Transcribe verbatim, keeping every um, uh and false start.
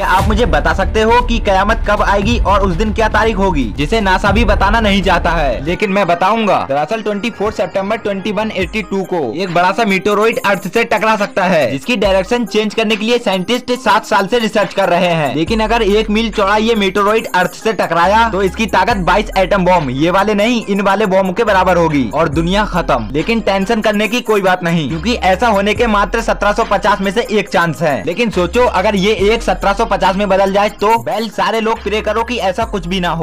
क्या आप मुझे बता सकते हो कि कयामत कब आएगी और उस दिन क्या तारीख होगी, जिसे नासा भी बताना नहीं चाहता है, लेकिन मैं बताऊंगा। दरअसल चौबीस सितंबर इक्कीस सौ बयासी को एक बड़ा सा मीटोरॉइड अर्थ से टकरा सकता है, जिसकी डायरेक्शन चेंज करने के लिए साइंटिस्ट सात साल से रिसर्च कर रहे हैं। लेकिन अगर एक मील चौड़ा ये मीटोरॉइड अर्थ से टकराया तो इसकी ताकत बाईस एटम बॉम्ब, ये वाले नहीं इन वाले बॉम्ब के बराबर होगी और दुनिया खत्म। लेकिन टेंशन करने की कोई बात नहीं, क्योंकि ऐसा होने के मात्र सत्रह सौ पचास में से एक चांस है। लेकिन सोचो अगर ये एक सत्रह सौ पचास में बदल जाए तो। बेल सारे लोग प्रे करो कि ऐसा कुछ भी ना हो।